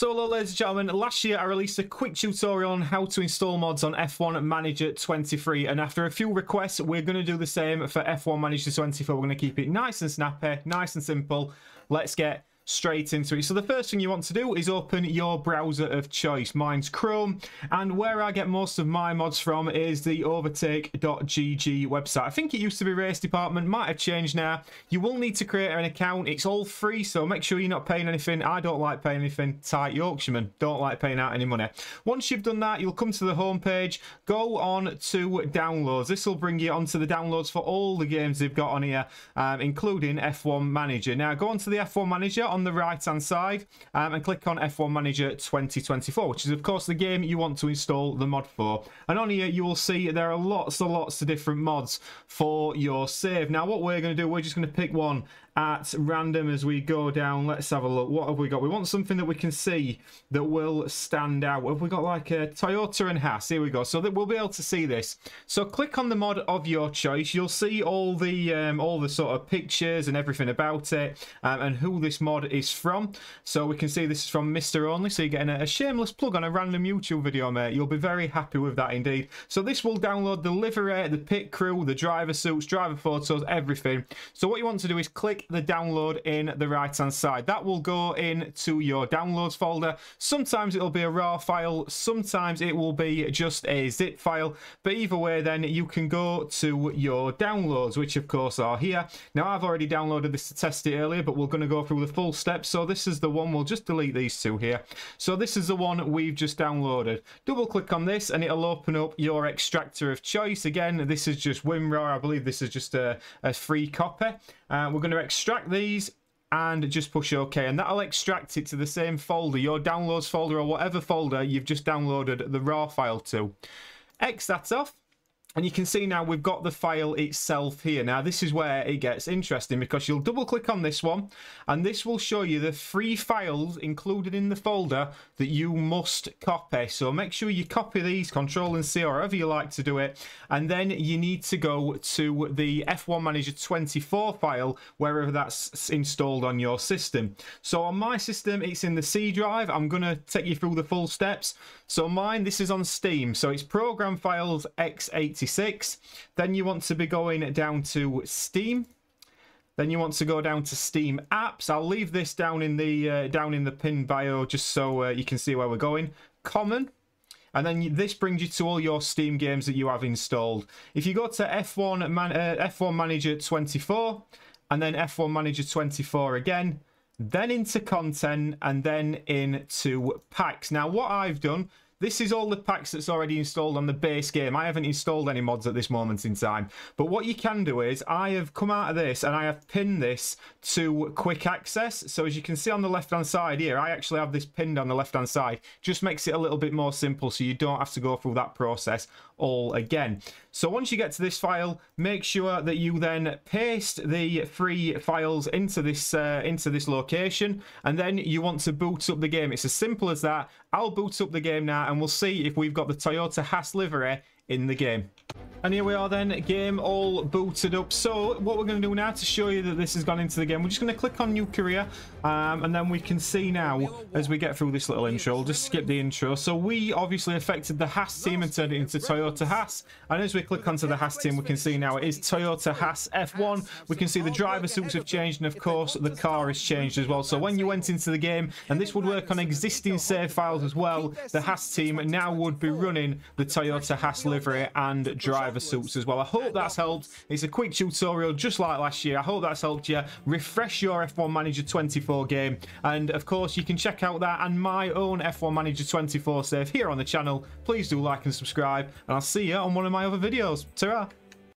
So hello ladies and gentlemen, last year I released a quick tutorial on how to install mods on F1 Manager 23, and after a few requests we're going to do the same for F1 Manager 24. We're going to keep it nice and snappy, nice and simple. Let's get straight into it. So the first thing you want to do is open your browser of choice. Mine's Chrome, and where I get most of my mods from is the overtake.gg website. I think it used to be Race Department, might have changed now. You will need to create an account. It's all free, so make sure you're not paying anything. I don't like paying anything. Tight Yorkshireman, don't like paying out any money. Once you've done that, you'll come to the home page, go on to downloads. This will bring you onto the downloads for all the games they've got on here, including F1 Manager. Now go on to the F1 Manager on the right hand side and click on F1 Manager 2024, which is of course the game you want to install the mod for. And on here you will see there are lots of different mods for your save. Now what we're going to do, we're just going to pick one at random as we go down. Let's have a look. What have we got? We want something that we can see that will stand out. Have we got like a Toyota and Haas? Here we go. So that we'll be able to see this. So click on the mod of your choice. You'll see all the sort of pictures and everything about it, and who this mod is from. So we can see this is from Mr. Only. So you're getting a shameless plug on a random YouTube video, mate. You'll be very happy with that indeed. So this will download the livery, the pit crew, the driver suits, driver photos, everything. So what you want to do is click the download in the right hand side. That will go into your downloads folder. Sometimes it'll be a RAR file, sometimes it will be just a zip file, but either way then you can go to your downloads, which of course are here. Now I've already downloaded this to test it earlier, but we're going to go through the full steps. So this is the one, we'll just delete these two here. So this is the one we've just downloaded. Double click on this and it'll open up your extractor of choice. Again, this is just WinRAR. I believe this is just a free copy. We're going to extract these and just push OK, and that'll extract it to the same folder, your downloads folder or whatever folder you've just downloaded the RAR file to. X that off. And you can see now we've got the file itself here. Now this is where it gets interesting, because you'll double click on this one and this will show you the free files included in the folder that you must copy. So make sure you copy these, Control and C or however you like to do it, and then you need to go to the F1 Manager 24 file wherever that's installed on your system. So on my system it's in the C drive. I'm going to take you through the full steps. So mine, this is on Steam, so it's program files x86. Then you want to be going down to Steam. Then you want to go down to Steam apps. I'll leave this down in the pinned bio just so you can see where we're going. Common. And then this brings you to all your Steam games that you have installed. If you go to F1 Manager 24 and then F1 Manager 24 again, then into content and then into packs. Now what I've done, this is all the packs that's already installed on the base game. I haven't installed any mods at this moment in time. But what you can do is I have come out of this and I have pinned this to quick access. So as you can see on the left hand side here, I actually have this pinned on the left hand side. Just makes it a little bit more simple so you don't have to go through that process all again. So once you get to this file, make sure that you then paste the free files into this location, and then you want to boot up the game. It's as simple as that. I'll boot up the game now and we'll see if we've got the Toyota Haas livery in the game. And here we are then, game all booted up. So what we're going to do now to show you that this has gone into the game, we're just going to click on new career, and then we can see now as we get through this little intro, we'll just skip the intro. So we obviously affected the Haas team and turned it into Toyota Haas, and as we click onto the Haas team we can see now it is Toyota Haas F1. We can see the driver suits have changed and of course the car has changed as well. So when you went into the game, and this would work on existing save files as well, the Haas team now would be running the Toyota Haas livery and driver suits as well. I hope that's helped. It's a quick tutorial just like last year. I hope that's helped you refresh your F1 Manager 24 game, and of course you can check out that and my own F1 Manager 24 save here on the channel. Please do like and subscribe, and I'll see you on one of my other videos. Ta-ra!